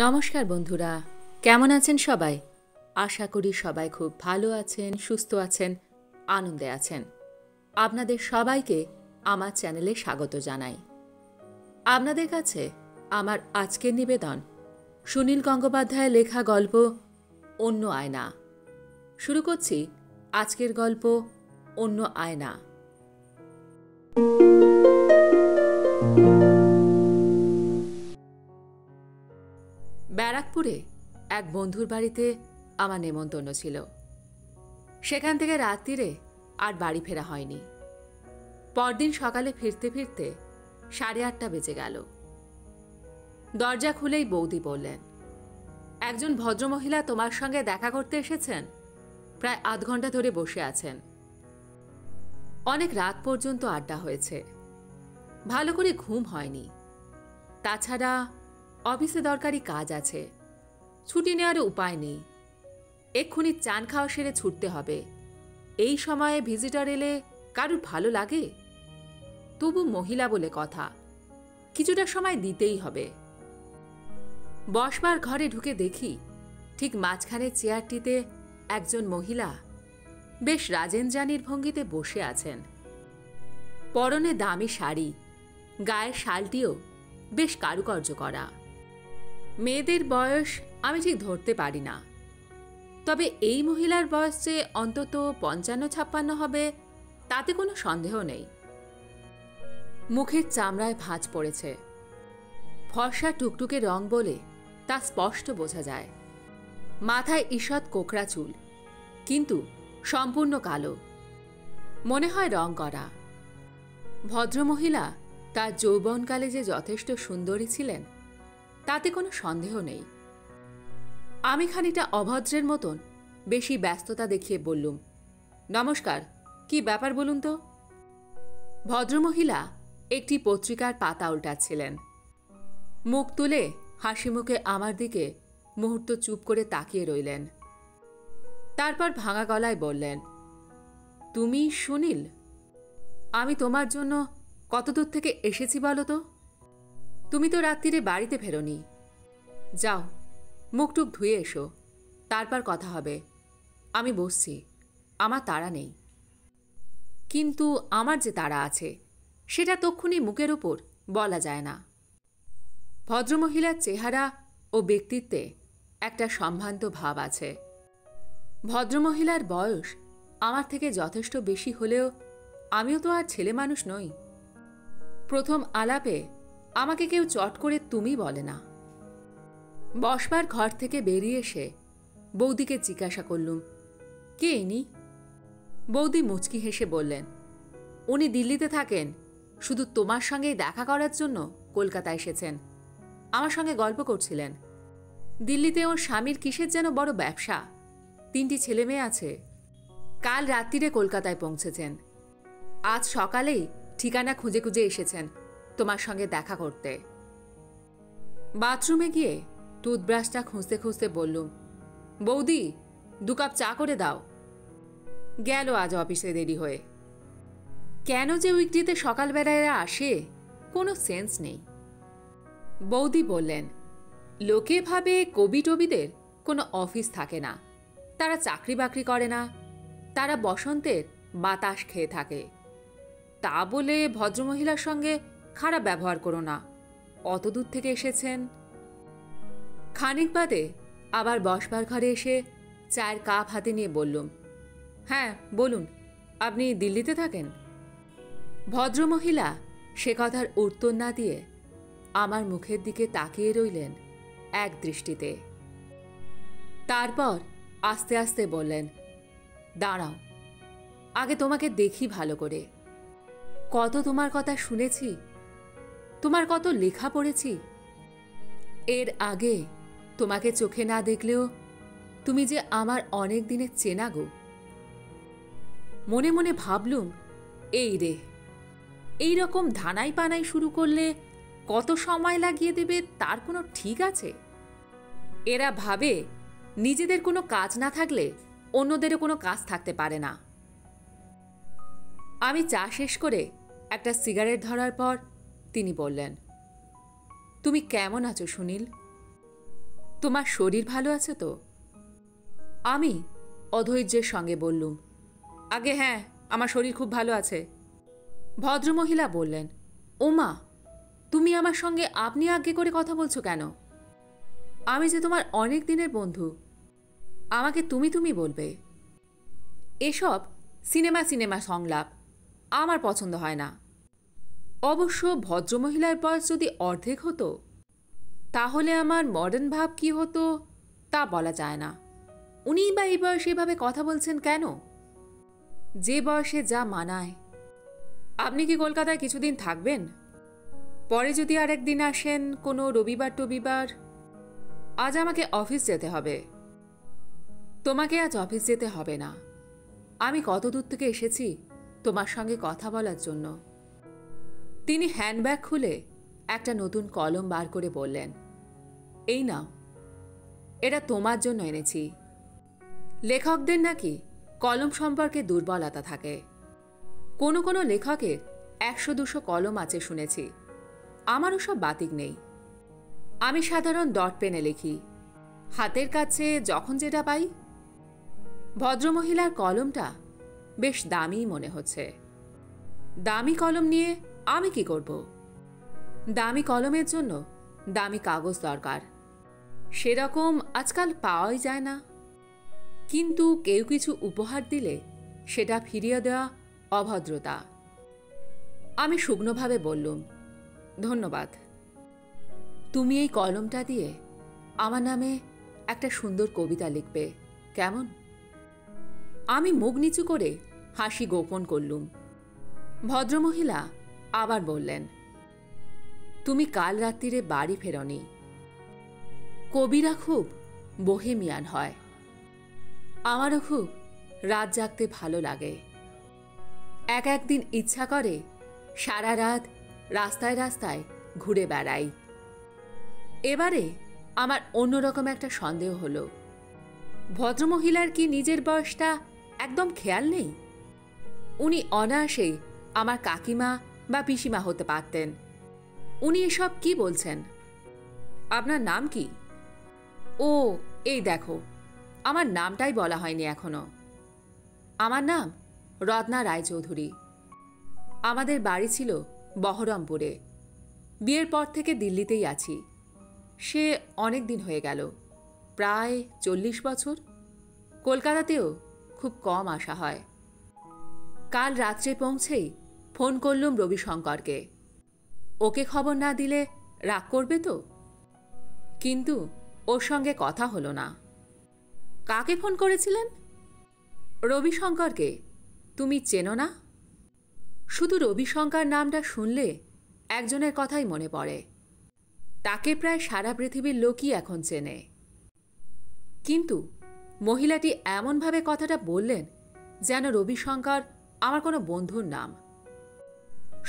नमस्कार बंधुरा केमन आছেন সবাই आशा करी सबाई खूब भालो आছেন সুস্থ আছেন आनंदे আছেন আপনাদের সবাইকে আমার চ্যানেলে স্বাগত জানাই। আপনাদের কাছে আমার আজকের নিবেদন সুনীল গঙ্গোপাধ্যায় লেখা গল্প অন্য আয়না। শুরু করছি আজকের গল্প অন্য আয়না। ব্যারাকপুরে এক বন্ধুর বাড়িতে আমার নেমন্তন্ন ছিল। সেখান থেকে রাত্রিরে আর বাড়ি ফেরা হয়নি। পরদিন সকালে ফিরতে ফিরতে 8:30 বেজে গেল। দরজা খুলেই বৌদি বললেন, একজন ভদ্রমহিলা তোমার সঙ্গে দেখা করতে এসেছেন, প্রায় আধ ঘন্টা ধরে বসে আছেন, অনেক রাত পর্যন্ত আড্ডা হয়েছে, ভালো করে ঘুম হয়নি, তাছাড়া অফিসে দরকারি কাজ আছে, ছুটি নেওয়ার উপায় নেই, এক্ষুনি চান খাওয়া সেরে ছুটতে হবে, এই সময়ে ভিজিটার এলে কারুর ভালো লাগে? তবু মহিলা বলে কথা, কিছুটা সময় দিতেই হবে। বসবার ঘরে ঢুকে দেখি ঠিক মাঝখানে চেয়ারটিতে একজন মহিলা বেশ রাজেন্দ্রানীর ভঙ্গিতে বসে আছেন। পরনে দামি শাড়ি, গায়ের শালটিও বেশ কারুকার্য করা। মেয়েদের বয়স আমি ঠিক ধরতে পারি না, তবে এই মহিলার বয়স যে অন্তত 55-56 হবে তাতে কোনো সন্দেহ নেই। মুখের চামড়ায় ভাঁজ পড়েছে, ফর্সা টুকটুকে রং বলে তা স্পষ্ট বোঝা যায়। মাথায় ঈষৎ কোকড়া চুল, কিন্তু সম্পূর্ণ কালো, মনে হয় রং করা। ভদ্রমহিলা তার যৌবনকালে যে যথেষ্ট সুন্দরী ছিলেন তাতে কোনো সন্দেহ নেই। আমি খানিকটা অভদ্রের মতন বেশি ব্যস্ততা দেখিয়ে বললুম, নমস্কার, কি ব্যাপার বলুন তো? ভদ্রমহিলা একটি পত্রিকার পাতা উল্টাচ্ছিলেন। মুখ তুলে হাসি মুখে আমার দিকে মুহূর্ত চুপ করে তাকিয়ে রইলেন। তারপর ভাঙা গলায় বললেন, তুমি সুনীল? আমি তোমার জন্য কত দূর থেকে এসেছি বলো তো? তুমি তো রাত্রিরে বাড়িতে ফেরোনি, যাও মুখটুক ধুয়ে এসো, তারপর কথা হবে, আমি বসছি, আমার তাড়া নেই। কিন্তু আমার যে তাড়া আছে সেটা তক্ষুনি মুখের ওপর বলা যায় না। ভদ্রমহিলার চেহারা ও ব্যক্তিত্বে একটা সম্ভ্রান্ত ভাব আছে। ভদ্রমহিলার বয়স আমার থেকে যথেষ্ট বেশি হলেও আমিও তো আর ছেলে মানুষ নই। প্রথম আলাপে আমাকে কেউ চট করে তুমি বলে না। বসবার ঘর থেকে বেরিয়ে এসে বৌদিকে জিজ্ঞাসা করলুম, কে ইনি? বৌদি মুচকি হেসে বললেন, উনি দিল্লিতে থাকেন, শুধু তোমার সঙ্গেই দেখা করার জন্য কলকাতা এসেছেন। আমার সঙ্গে গল্প করছিলেন, দিল্লিতে ওর স্বামীর কিসের যেন বড় ব্যবসা, 3টি ছেলে মেয়ে আছে, কাল রাত্রিরে কলকাতায় পৌঁছেছেন, আজ সকালেই ঠিকানা খুঁজে খুঁজে এসেছেন তোমার সঙ্গে দেখা করতে। বাথরুমে গিয়ে টুথব্রাশটা খুঁজতে খুঁজতে বললুম, বৌদি 2 কাপ চা করে দাও, গেল আজ অফিসে দেরি হয়ে। কেন যে উইকডিতে সকালবেলা এরা আসে কোনো সেন্স নেই। বৌদি বললেন, লোকে ভাবে কবি টবিদের কোনো অফিস থাকে না, তারা চাকরি বাকরি করে না, তারা বসন্তের বাতাস খেয়ে থাকে। তা বলে ভদ্রমহিলার সঙ্গে খারাপ ব্যবহার করো না, অত দূর থেকে এসেছেন। খানিক বাদে আবার বসবার ঘরে এসে চায়ের কাপ হাতে নিয়ে বললুম, হ্যাঁ বলুন, আপনি দিল্লিতে থাকেন? ভদ্রমহিলা সে কথার উত্তর না দিয়ে আমার মুখের দিকে তাকিয়ে রইলেন এক দৃষ্টিতে। তারপর আস্তে আস্তে বললেন, দাঁড়াও, আগে তোমাকে দেখি ভালো করে। কত তোমার কথা শুনেছি, তোমার কত লেখা পড়েছি, এর আগে তোমাকে চোখে না দেখলেও তুমি যে আমার অনেক দিনের চেনা গো। মনে মনে ভাবলুম, এই রে, এই রকম ধানাই পানাই শুরু করলে কত সময় লাগিয়ে দেবে তার কোনো ঠিক আছে? এরা ভাবে নিজেদের কোনো কাজ না থাকলে অন্যদেরও কোনো কাজ থাকতে পারে না। আমি চা শেষ করে একটা সিগারেট ধরার পর তিনি বললেন, তুমি কেমন আছো সুনীল? তোমার শরীর ভালো আছে তো? আমি অধৈর্যের সঙ্গে বললুম, আগে হ্যাঁ, আমার শরীর খুব ভালো আছে। ভদ্রমহিলা বললেন, ওমা, তুমি আমার সঙ্গে আপনি আগে করে কথা বলছো কেন? আমি যে তোমার অনেক দিনের বন্ধু, আমাকে তুমি তুমি বলবে। এসব সিনেমা সিনেমা সংলাপ আমার পছন্দ হয় না। অবশ্য ভদ্রমহিলার বয়স যদি অর্ধেক হতো তাহলে আমার মডার্ন ভাব কি হতো তা বলা যায় না। উনি বা এই বয়সে এভাবে কথা বলছেন কেন? যে বয়সে যা মানায়। আপনি কি কলকাতায় কিছুদিন থাকবেন? পরে যদি আর একদিন আসেন কোনো রবিবার টবিবার। আজ আমাকে অফিস যেতে হবে। তোমাকে আজ অফিস যেতে হবে না। আমি কত দূর থেকে এসেছি তোমার সঙ্গে কথা বলার জন্য। তিনি হ্যান্ডব্যাগ খুলে একটা নতুন কলম বার করে বললেন, এই নাও, এটা তোমার জন্য এনেছি। লেখকদের নাকি কলম সম্পর্কে দুর্বলতা থাকে। কোনো কোনো লেখকের 100-200 কলম আছে শুনেছি। আমারও সব বাতিক নেই। আমি সাধারণ ডট পেনে লিখি, হাতের কাছে যখন যেটা পাই। ভদ্রমহিলার কলমটা বেশ দামি মনে হচ্ছে। দামি কলম নিয়ে আমি কি করব? দামি কলমের জন্য দামি কাগজ দরকার। সেরকম আজকাল পাওয়াই যায় না। কিন্তু কেউ কিছু উপহার দিলে সেটা ফিরিয়ে দেওয়া অভদ্রতা। আমি শুকনোভাবে বললুম, ধন্যবাদ। তুমি এই কলমটা দিয়ে আমার নামে একটা সুন্দর কবিতা লিখবে, কেমন? আমি মুখ নিচু করে হাসি গোপন করলুম। ভদ্রমহিলা আবার বললেন, তুমি কাল রাত্রিরে বাড়ি ফেরোনি। কবিরা খুব বোহেমিয়ান হয়। আমারও খুব রাত জাগতে ভালো লাগে। একদিন ইচ্ছা করে সারা রাত রাস্তায় রাস্তায় ঘুরে বেড়াই। এবারে আমার অন্যরকম একটা সন্দেহ হলো, ভদ্রমহিলার কি নিজের বয়সটা একদম খেয়াল নেই? উনি অনায়াসেই আমার কাকিমা বা পিসিমা হতে পারতেন। উনি এসব কি বলছেন? আপনার নাম কি? ও এই দেখো, আমার নামটাই বলা হয়নি এখনো। আমার নাম রত্না রায় চৌধুরী। আমাদের বাড়ি ছিল বহরমপুরে। বিয়ের পর থেকে দিল্লিতেই আছি। সে অনেক দিন হয়ে গেল, প্রায় 40 বছর। কলকাতাতেও খুব কম আসা হয়। কাল রাত্রে পৌঁছেই ফোন করলুম রবিশঙ্করকে। ওকে খবর না দিলে রাগ করবে তো? কিন্তু ওর সঙ্গে কথা হলো না। কাকে ফোন করেছিলেন? রবিশঙ্করকে। তুমি চেনো না? শুধু রবিশঙ্কর নামটা শুনলে একজনের কথাই মনে পড়ে। তাকে প্রায় সারা পৃথিবীর লোকই এখন চেনে। কিন্তু মহিলাটি এমনভাবে কথাটা বললেন যেন রবিশঙ্কর আমার কোনো বন্ধুর নাম।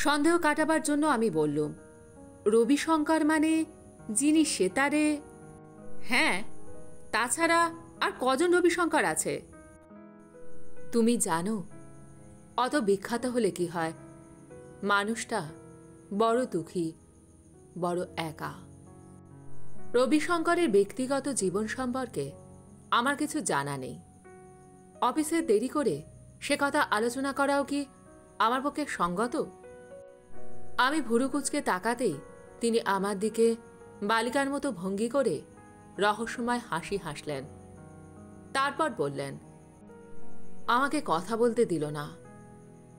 সন্দেহ কাটাবার জন্য আমি বললুম, রবিশঙ্কর মানে যিনি সেতারে? হ্যাঁ, তাছাড়া আর কজন রবিশঙ্কর আছে? তুমি জানো অত বিখ্যাত হলে কি হয়? মানুষটা বড় দুঃখী, বড় একা। রবিশঙ্করের ব্যক্তিগত জীবন সম্পর্কে আমার কিছু জানা নেই। অফিসে দেরি করে সে কথা আলোচনা করাও কি আমার পক্ষে সঙ্গত? আমি ভুরুকুচকে তাকাতেই তিনি আমার দিকে বালিকার মতো ভঙ্গি করে রহস্যময় হাসি হাসলেন। তারপর বললেন, আমাকে কথা বলতে দিল না।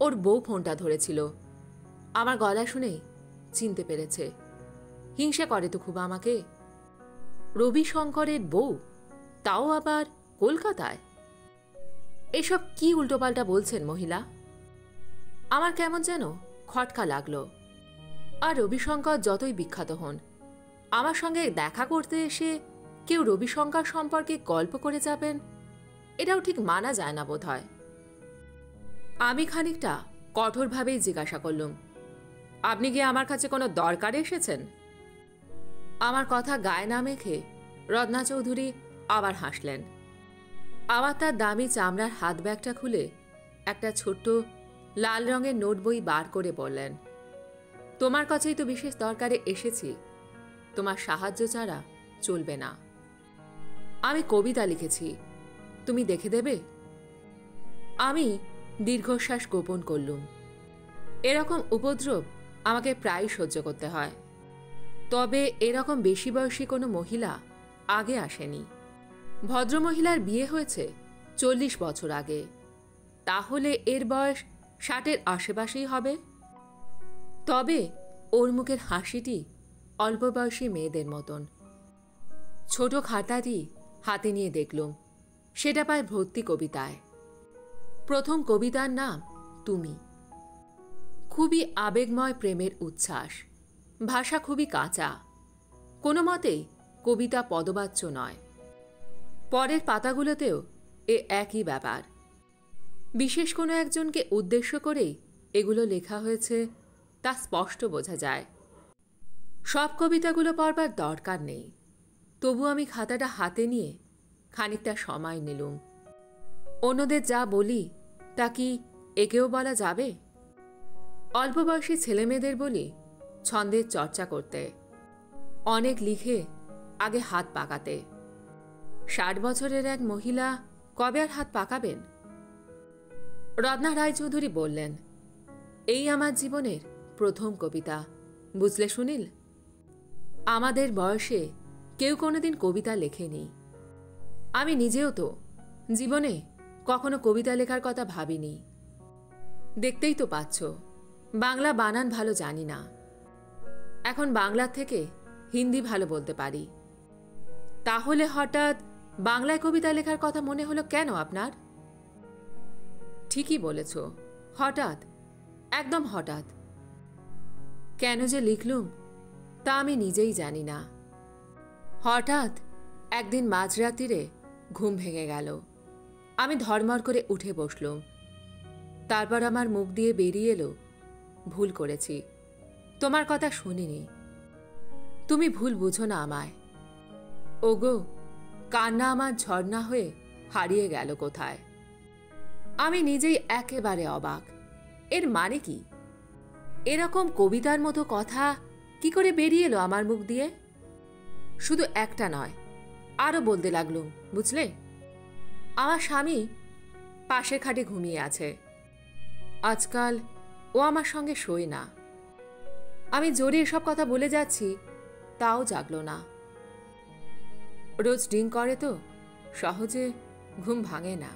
ওর বউ ফোনটা ধরেছিল। আমার গলা শুনেই চিনতে পেরেছে। হিংসা করে তো খুব আমাকে। রবিশঙ্করের বউ, তাও আবার কলকাতায়। এসব কি উল্টোপাল্টা বলছেন মহিলা? আমার কেমন যেন খটকা লাগলো। আর রবিশঙ্কর যতই বিখ্যাত হন, আমার সঙ্গে দেখা করতে এসে কেউ রবিশঙ্কর সম্পর্কে গল্প করে যাবেন, এটাও ঠিক মানা যায় না বোধ হয়। আমি খানিকটা কঠোরভাবেই জিজ্ঞাসা করলুম, আপনি কি আমার কাছে কোনো দরকারে এসেছেন? আমার কথা গায়ে না মেখে রত্না চৌধুরী আবার হাসলেন। আবার তার দামি চামড়ার হাত ব্যাগটা খুলে একটা ছোট্ট লাল রঙের নোট বই বার করে বললেন, তোমার কাছেই তো বিশেষ দরকারে এসেছি। তোমার সাহায্য ছাড়া চলবে না। আমি কবিতা লিখেছি, তুমি দেখে দেবে? আমি দীর্ঘশ্বাস গোপন করলুম। এরকম উপদ্রব আমাকে প্রায় সহ্য করতে হয়, তবে এরকম বেশি বয়সী কোনো মহিলা আগে আসেনি। ভদ্রমহিলার বিয়ে হয়েছে 40 বছর আগে, তাহলে এর বয়স 60-এর আশেপাশেই হবে। তবে ওর মুখের হাসিটি অল্প বয়সী মেয়েদের মতন। ছোট খাতাটি হাতে নিয়ে দেখলুম, সেটা পায় ভর্তি কবিতায়। প্রথম কবিতার নাম তুমি। খুবই আবেগময় প্রেমের উচ্ছ্বাস, ভাষা খুবই কাঁচা, কোনো মতেই কবিতা পদবাচ্য নয়। পরের পাতাগুলোতেও এ একই ব্যাপার। বিশেষ কোনো একজনকে উদ্দেশ্য করেই এগুলো লেখা হয়েছে, তা স্পষ্ট বোঝা যায়। সব কবিতাগুলো পড়বার দরকার নেই, তবু আমি খাতাটা হাতে নিয়ে খানিকটা সময় নিলুম। অন্যদের যা বলি তা কি একেও বলা যাবে? অল্প বয়সী ছেলেমেয়েদের বলি ছন্দের চর্চা করতে, অনেক লিখে আগে হাত পাকাতে। 60 বছরের এক মহিলা কবে আর হাত পাকাবেন? রত্না রায় চৌধুরী বললেন, এই আমার জীবনের প্রথম কবিতা, বুঝলে সুনীল? আমাদের বয়সে কেউ কোনোদিন কবিতা লেখেনি। আমি নিজেও তো জীবনে কখনো কবিতা লেখার কথা ভাবিনি। দেখতেই তো পাচ্ছ, বাংলা বানান ভালো জানি না। এখন বাংলার থেকে হিন্দি ভালো বলতে পারি। তাহলে হঠাৎ বাংলায় কবিতা লেখার কথা মনে হলো কেন আপনার? ঠিকই বলেছ, হঠাৎ, একদম হঠাৎ। কেন যে লিখলুম তা আমি নিজেই জানি না। হঠাৎ একদিন মাঝরাত্রিরে ঘুম ভেঙে গেল। আমি ধড়মড় করে উঠে বসলুম। তারপর আমার মুখ দিয়ে বেরিয়ে এলো, ভুল করেছি, তোমার কথা শুনিনি, তুমি ভুল বুঝো না আমায়। ওগো, কান্না আমার ঝর্ণা হয়ে হারিয়ে গেল কোথায়? আমি নিজেই একেবারে অবাক, এর মানে কি? এরকম কবিতার মতো কথা কি করে বেরিয়ে এলো আমার মুখ দিয়ে? শুধু একটা নয়, আরও বলতে লাগলুম, বুঝলে? আমার স্বামী পাশের খাটে ঘুমিয়ে আছে, আজকাল ও আমার সঙ্গে শোয় না। আমি জোরে এসব কথা বলে যাচ্ছি, তাও জাগলো না। রোজ ড্রিঙ্ক করে তো, সহজে ঘুম ভাঙে না।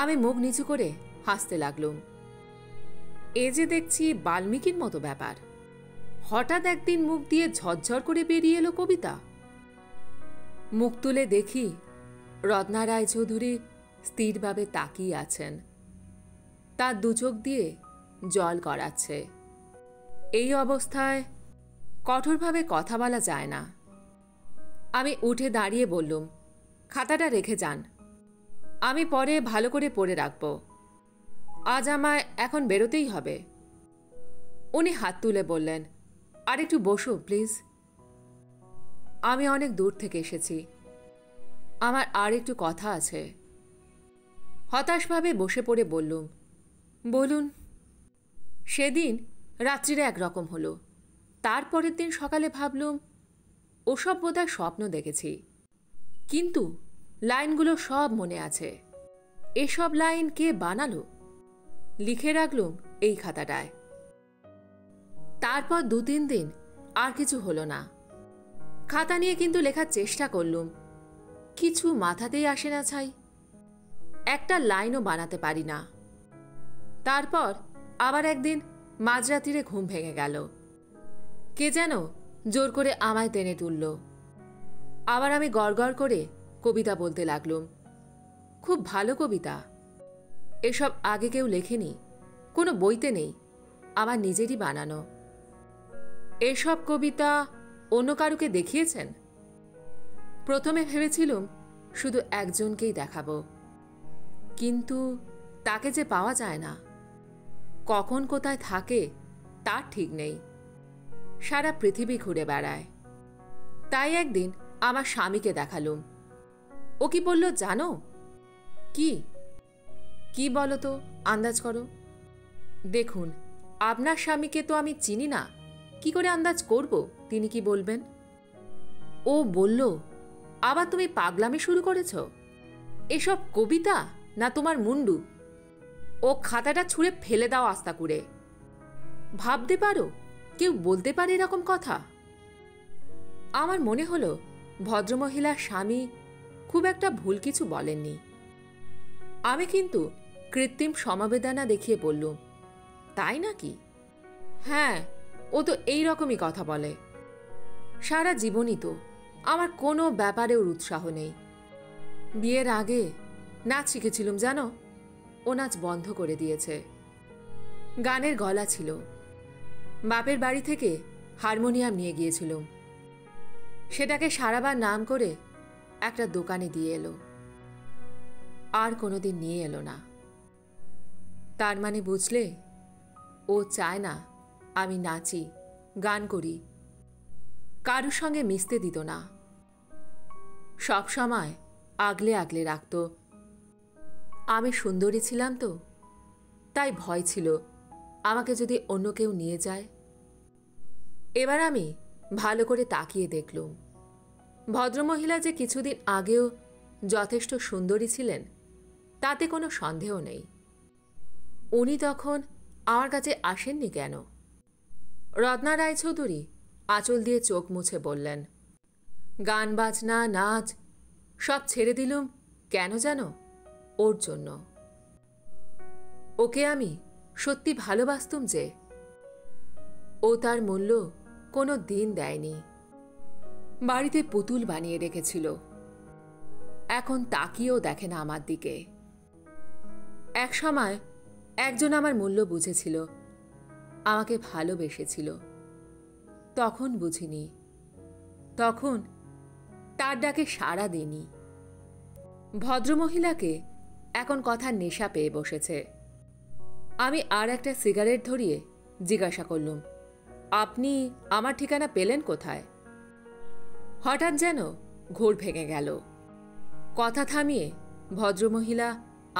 আমি মুখ নিচু করে হাসতে লাগলুম। এ যে দেখছি বাল্মীকির মতো ব্যাপার, হঠাৎ একদিন মুখ দিয়ে ঝরঝর করে বেরিয়ে এলো কবিতা। মুখ তুলে দেখি রত্না রায় চৌধুরী স্থিরভাবে তাকিয়ে আছেন, তার দুচোখ দিয়ে জল গড়াচ্ছে। এই অবস্থায় কঠোরভাবে কথা বলা যায় না। আমি উঠে দাঁড়িয়ে বললুম, খাতাটা রেখে যান, আমি পরে ভালো করে পড়ে রাখব, আজ আমায় এখন বেরোতেই হবে। উনি হাত তুলে বললেন, আর একটু বসো প্লিজ। আমি অনেক দূর থেকে এসেছি, আমার আর একটু কথা আছে। হতাশভাবে বসে পড়ে বললুম, বলুন। সেদিন রাত্রিরে একরকম হলো, তারপরের দিন সকালে ভাবলুম ওসব বোধহয় স্বপ্ন দেখেছি, কিন্তু লাইনগুলো সব মনে আছে। এসব লাইন কে বানালো? লিখে রাখলুম এই খাতাটায়। তারপর 2-3 দিন আর কিছু হলো না। খাতা নিয়ে কিন্তু লেখার চেষ্টা করলুম, কিছু মাথাতেই আসে না ছাই, একটা লাইনও বানাতে পারি না। তারপর আবার একদিন মাঝরাত্রিরে ঘুম ভেঙে গেল, কে যেন জোর করে আমায় টেনে তুলল। আবার আমি গড়গড় করে কবিতা বলতে লাগলুম, খুব ভালো কবিতা, এসব আগে কেউ লেখেনি, কোনো বইতে নেই, আমার নিজেরই বানানো। এসব কবিতা অন্য কারুকে দেখিয়েছেন? প্রথমে ভেবেছিলুম শুধু একজনকেই দেখাবো, কিন্তু তাকে যে পাওয়া যায় না, কখন কোথায় থাকে তার ঠিক নেই, সারা পৃথিবী ঘুরে বেড়ায়। তাই একদিন আমার স্বামীকে দেখালুম। ও কি বলল জানো? কি কি বলো তো, আন্দাজ করো। দেখুন, আপনার স্বামীকে তো আমি চিনি না, কি করে আন্দাজ করব তিনি কি বলবেন? ও বলল, আবার তুমি পাগলামি শুরু করেছো? এসব কবিতা না তোমার মুন্ডু? ও খাতাটা ছুঁড়ে ফেলে দাও আস্তা করে। ভাবতে পারো কেউ বলতে পারে এরকম কথা? আমার মনে হলো ভদ্রমহিলার স্বামী খুব একটা ভুল কিছু বলেননি। আমি কিন্তু কৃত্রিম সমবেদনা দেখিয়ে বললুম, তাই নাকি? হ্যাঁ, ও তো এই রকমই কথা বলে। সারা জীবনই তো আমার কোনো ব্যাপারে ওর উৎসাহ নেই। বিয়ের আগে নাচ শিখেছিলাম জানো, ও নাচ বন্ধ করে দিয়েছে। গানের গলা ছিল, বাপের বাড়ি থেকে হারমোনিয়াম নিয়ে গিয়েছিলাম, সেটাকে সারাবার নাম করে একটা দোকানে দিয়ে এলো, আর কোনোদিন নিয়ে এলো না। তার মানে বুঝলে, ও চায় না আমি নাচি, গান করি। কারুর সঙ্গে মিশতে দিত না, সব সময় আগলে আগলে রাখত। আমি সুন্দরী ছিলাম তো, তাই ভয় ছিল আমাকে যদি অন্য কেউ নিয়ে যায়। এবার আমি ভালো করে তাকিয়ে দেখলুম, ভদ্রমহিলা যে কিছুদিন আগেও যথেষ্ট সুন্দরী ছিলেন তাতে কোনো সন্দেহ নেই। উনি তখন আমার কাছে আসেননি কেন? রত্না রায় চৌধুরী আঁচল দিয়ে চোখ মুছে বললেন, গান বাজনা নাচ সব ছেড়ে দিলুম কেন জানো? ওর জন্য। ওকে আমি সত্যি ভালোবাসতুম যে, ও তার মূল্য কোনো দিন দেয়নি। বাড়িতে পুতুল বানিয়ে রেখেছিল, এখন তাকিয়েও দেখে না আমার দিকে। এক সময় একজন আমার মূল্য বুঝেছিল, আমাকে ভালোবেসেছিল, তখন বুঝিনি, তখন তার ডাকে সাড়া দিইনি। ভদ্রমহিলাকে এখন কথার নেশা পেয়ে বসেছে। আমি আর একটা সিগারেট ধরিয়ে জিজ্ঞাসা করলুম, আপনি আমার ঠিকানা পেলেন কোথায়? হঠাৎ যেন ঘোর ভেঙে গেল। কথা থামিয়ে ভদ্রমহিলা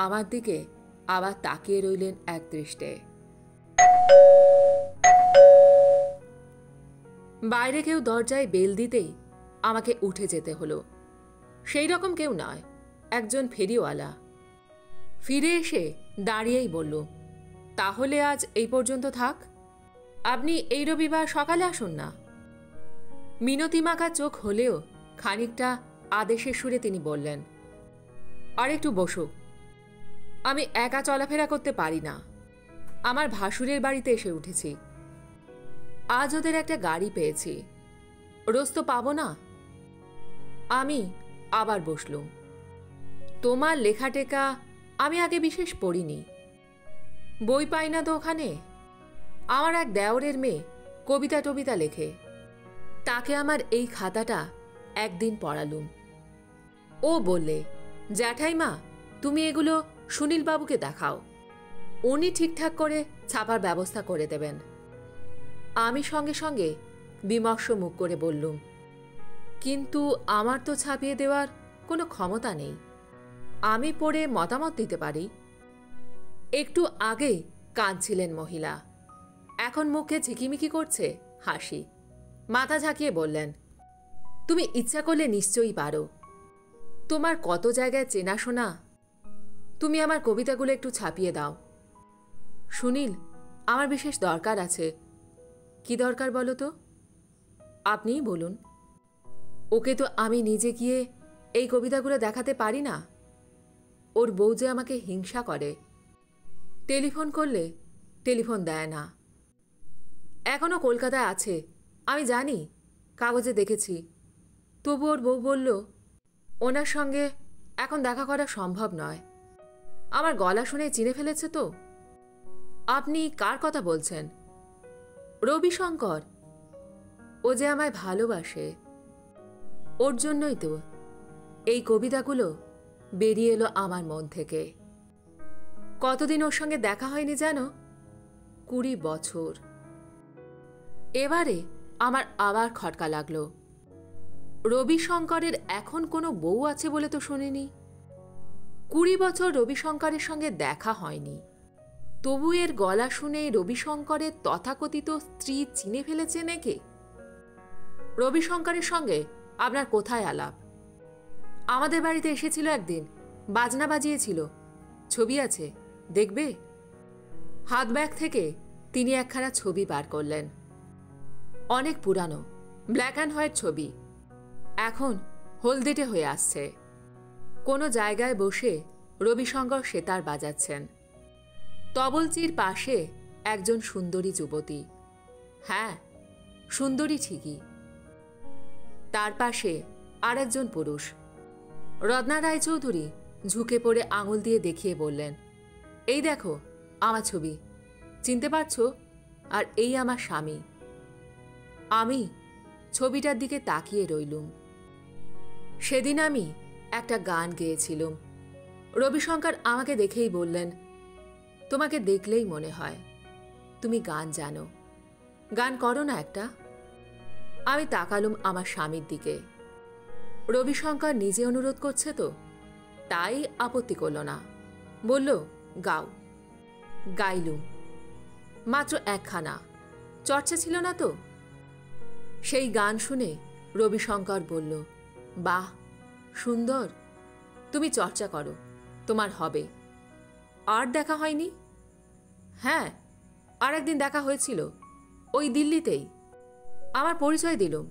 আমার দিকে আবার তাকিয়ে রইলেন একদৃষ্টে। বাইরে কেউ দরজায় বেল দিতেই আমাকে উঠে যেতে হলো। সেই রকম কেউ নয়, একজন ফেরিওয়ালা। ফিরে এসে দাঁড়িয়েই বলল, তাহলে আজ এই পর্যন্ত থাক, আপনি এই রবিবার সকালে আসুন না। মিনতি মাখা চোখ হলেও খানিকটা আদেশের সুরে তিনি বললেন, আর একটু বসো, আমি একা চলাফেরা করতে পারি না, আমার ভাসুরের বাড়িতে এসে উঠেছি। আজ ওদের একটা গাড়ি পেয়েছি, রোজ তো পাবো না। আমি আবার বসলুম। তোমার লেখাটেকা আমি আগে বিশেষ পড়িনি, বই পাই না তো ওখানে। আমার এক দেওরের মেয়ে কবিতা টবিতা লেখে, তাকে আমার এই খাতাটা একদিন পড়ালুম। ও বললে, জ্যাঠাইমা তুমি এগুলো সুনীলবাবুকে দেখাও, উনি ঠিকঠাক করে ছাপার ব্যবস্থা করে দেবেন। আমি সঙ্গে সঙ্গে বিমর্ষ মুখ করে বললুম, কিন্তু আমার তো ছাপিয়ে দেওয়ার কোনো ক্ষমতা নেই, আমি পড়ে মতামত দিতে পারি। একটু আগেই কাঁদছিলেন মহিলা, এখন মুখে ঝিকিমিকি করছে হাসি। মাথা ঝাঁকিয়ে বললেন, তুমি ইচ্ছা করলে নিশ্চয়ই পারো, তোমার কত জায়গায় চেনাশোনা। তুমি আমার কবিতাগুলো একটু ছাপিয়ে দাও। সুনীল, আমার বিশেষ দরকার আছে। কি দরকার বলো তো? আপনিই বলুন। ওকে তো আমি নিজে গিয়ে এই কবিতাগুলো দেখাতে পারি না, ওর বউ যে আমাকে হিংসা করে, টেলিফোন করলে টেলিফোন দেয় না। এখনও কলকাতায় আছে, আমি জানি, কাগজে দেখেছি। তবু ওর বউ বলল, ওনার সঙ্গে এখন দেখা করা সম্ভব নয়, আমার গলা শুনে চিনে ফেলেছে তো। আপনি কার কথা বলছেন? রবিশঙ্কর। ও যে আমায় ভালোবাসে, ওর জন্যই তো এই কবিতাগুলো বেরিয়ে এলো আমার মন থেকে। কতদিন ওর সঙ্গে দেখা হয়নি জানো? 20 বছর। এবারে আমার আবার খটকা লাগলো, রবিশঙ্করের এখন কোনো বউ আছে বলে তো শুনিনি। 20 বছর রবিশঙ্করের সঙ্গে দেখা হয়নি, তবু এর গলা শুনে রবিশঙ্করের তথাকথিত স্ত্রী চিনে ফেলেছে নাকি? রবিশঙ্করের সঙ্গে আপনার কোথায় আলাপ? আমাদের বাড়িতে এসেছিল একদিন, বাজনা বাজিয়েছিল। ছবি আছে, দেখবে? হাত ব্যাগ থেকে তিনি একখানা ছবি বার করলেন। অনেক পুরানো, ব্ল্যাক অ্যান্ড হোয়াইট ছবি, এখন হলদেটে হয়ে আসছে। কোনো জায়গায় বসে রবিশঙ্কর সেতার বাজাচ্ছেন। তবলচির পাশে একজন সুন্দরী যুবতী, হ্যাঁ সুন্দরী ঠিকই। তার পাশে আরেকজন পুরুষ। রত্না রায় চৌধুরী ঝুঁকে পড়ে আঙুল দিয়ে দেখিয়ে বললেন, এই দেখো আমার ছবি, চিনতে পারছো? আর এই আমার স্বামী। আমি ছবিটার দিকে তাকিয়ে রইলুম। সেদিন আমি একটা গান গেয়েছিলাম। রবিশঙ্কর আমাকে দেখেই বললেন, তোমাকে দেখলেই মনে হয় তুমি গান জানো, গান করো না একটা? আমি তাকালুম আমার স্বামীর দিকে। রবিশঙ্কর নিজে অনুরোধ করছে তো, তাই আপত্তি করল না, বলল গাও। গাইলুম, মাত্র একখানা, চর্চা ছিল না তো। সেই গান শুনে রবিশঙ্কর বলল, বাহ সুন্দর, তুমি চর্চা করো, তোমার হবে। আর দেখা হয়নি? হ্যাঁ, আর একদিন দেখা হয়েছিল, ওই দিল্লিতেই। আমার পরিচয় দিলুম।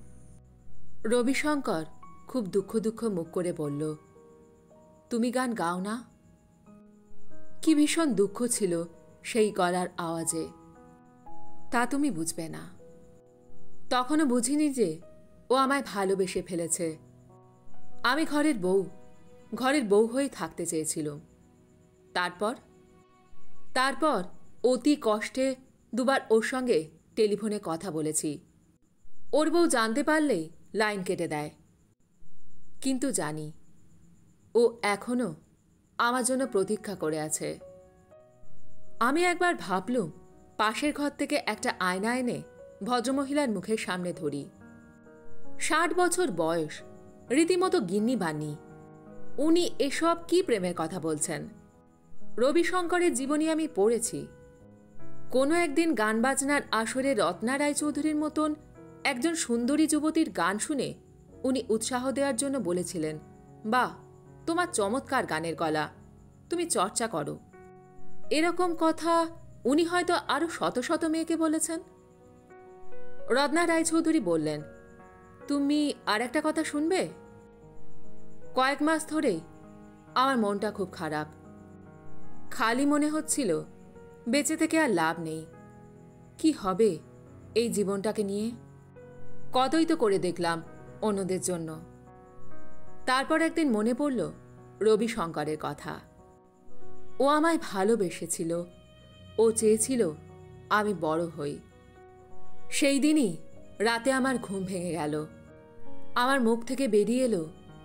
রবিশঙ্কর খুব দুঃখ দুঃখ মুখ করে বলল, তুমি গান গাও না? কি ভীষণ দুঃখ ছিল সেই গলার আওয়াজে, তা তুমি বুঝবে না। তখনও বুঝিনি যে ও আমায় ভালোবেসে ফেলেছে। আমি ঘরের বউ হয়ে থাকতে চেয়েছিলাম। তারপর অতি কষ্টে দুবার ওর সঙ্গে টেলিফোনে কথা বলেছি। ওর বউ জানতে পারলেই লাইন কেটে দেয়, কিন্তু জানি ও এখনও আমার জন্য প্রতীক্ষা করে আছে। আমি একবার ভাবলুম পাশের ঘর থেকে একটা আয়না এনে ভদ্রমহিলার মুখের সামনে ধরি। 60 বছর বয়স, রীতিমতো গিন্নি বানি। উনি এসব কি প্রেমের কথা বলছেন? রবিশঙ্করের জীবনী আমি পড়েছি। কোনো একদিন গান বাজনার আসরে রত্না রায় চৌধুরীর মতন একজন সুন্দরী যুবতীর গান শুনে উনি উৎসাহ দেওয়ার জন্য বলেছিলেন, বাহ তোমার চমৎকার গানের গলা, তুমি চর্চা করো। এরকম কথা উনি হয়তো আরও শত শত মেয়েকে বলেছেন। রত্না রায় চৌধুরী বললেন, তুমি আর একটা কথা শুনবে? কয়েক মাস ধরেই আমার মনটা খুব খারাপ। খালি মনে হচ্ছিল বেঁচে থেকে আর লাভ নেই, কি হবে এই জীবনটাকে নিয়ে। কতই তো করে দেখলাম অন্যদের জন্য। তারপর একদিন মনে পড়ল রবিশঙ্করের কথা। ও আমায় ভালোবেসেছিল, ও চেয়েছিল আমি বড় হই। সেই দিনই রাতে আমার ঘুম ভেঙে গেল, আমার মুখ থেকে বেরিয়ে এলো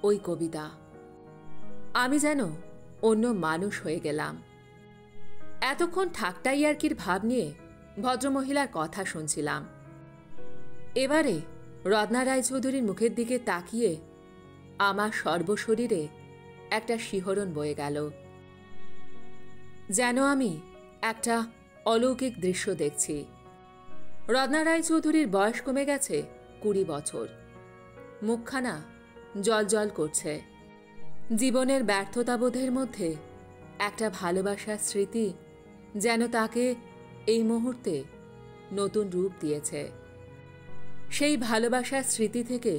ওই কবিতা। আমি যেন অন্য মানুষ হয়ে গেলাম। এতক্ষণ ঠাট্টা ইয়ার্কির ভাব নিয়ে ভদ্রমহিলার কথা শুনছিলাম। এবারে রত্না রায় চৌধুরীর মুখের দিকে তাকিয়ে আমার সর্বশরীরে একটা শিহরণ বয়ে গেল, যেন আমি একটা অলৌকিক দৃশ্য দেখছি। রত্না রায় চৌধুরীর বয়স কমে গেছে 20 বছর। মুখখানা জলজল করছে। জীবনের ব্যর্থতাবোধের মধ্যে একটা ভালোবাসার স্মৃতি যেন তাকে এই মুহূর্তে নতুন রূপ দিয়েছে। সেই ভালোবাসার স্মৃতি থেকে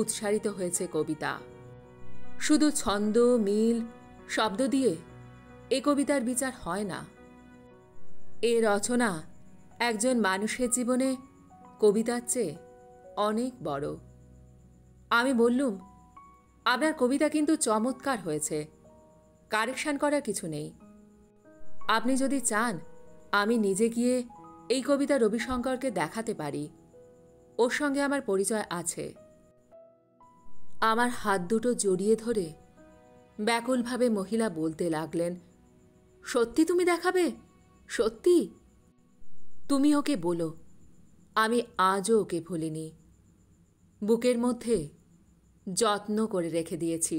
উৎসারিত হয়েছে কবিতা। শুধু ছন্দ, মিল, শব্দ দিয়ে এ কবিতার বিচার হয় না। এ রচনা একজন মানুষের জীবনে কবিতার চেয়ে অনেক বড়। আমি বললুম, আপনার কবিতা কিন্তু চমৎকার হয়েছে, কারেকশান করার কিছু নেই। আপনি যদি চান আমি নিজে গিয়ে এই কবিতা রবিশঙ্করকে দেখাতে পারি, ওর সঙ্গে আমার পরিচয় আছে। আমার হাত দুটো জড়িয়ে ধরে ব্যাকুলভাবে মহিলা বলতে লাগলেন, সত্যি তুমি দেখাবে? সত্যি? তুমি ওকে বলো আমি আজও ওকে ভুলিনি, বুকের মধ্যে যত্ন করে রেখে দিয়েছি।